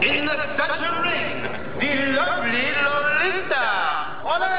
In the Dutch ring, the lovely Lolita. Olé!